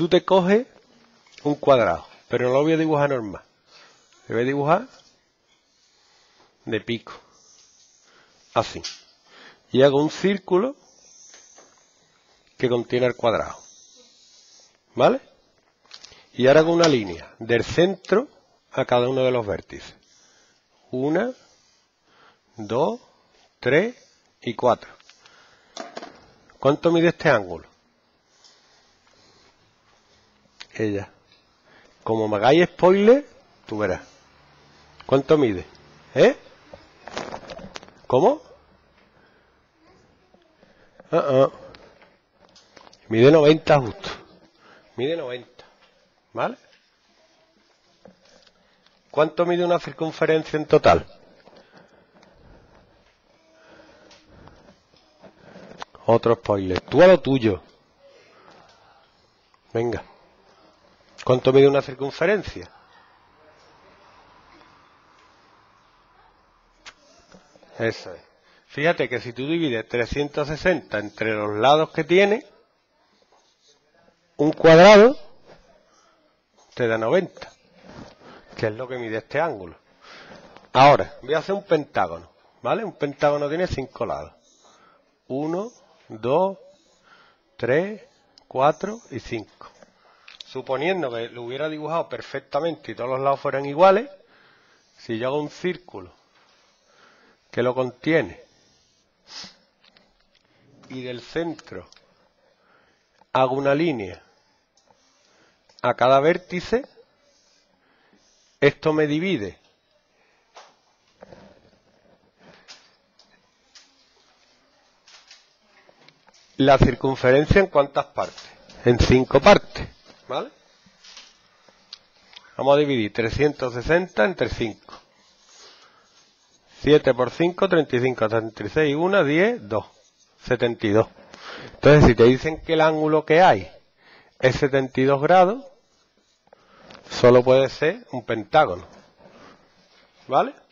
tú te coges un cuadrado, pero no lo voy a dibujar normal. Lo voy a dibujar de pico, así. Y hago un círculo que contiene el cuadrado, ¿vale? Y ahora hago una línea del centro a cada uno de los vértices. 1, 2, 3 y 4. ¿Cuánto mide este ángulo? Ella. Como me hagáis spoiler, tú verás. ¿Cuánto mide? ¿Eh? ¿Cómo? Mide 90 justo. Mide 90. ¿Vale? ¿Cuánto mide una circunferencia en total? 4 spoilers. Tú a lo tuyo. Venga. ¿Cuánto mide una circunferencia? Eso es. Fíjate que si tú divides 360 entre los lados que tiene, un cuadrado te da 90, que es lo que mide este ángulo. Ahora, voy a hacer un pentágono, ¿vale? Un pentágono tiene 5 lados. 1, 2, 3, 4 y 5. Suponiendo que lo hubiera dibujado perfectamente y todos los lados fueran iguales, si yo hago un círculo que lo contiene y del centro hago una línea a cada vértice, esto me divide la circunferencia en ¿cuántas partes? En 5 partes, ¿vale? Vamos a dividir 360 entre 5. 7 por 5, 35, 36, 1, 10, 2, 72. Entonces, si te dicen que el ángulo que hay es 72 grados, solo puede ser un pentágono, ¿vale?